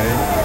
Okay.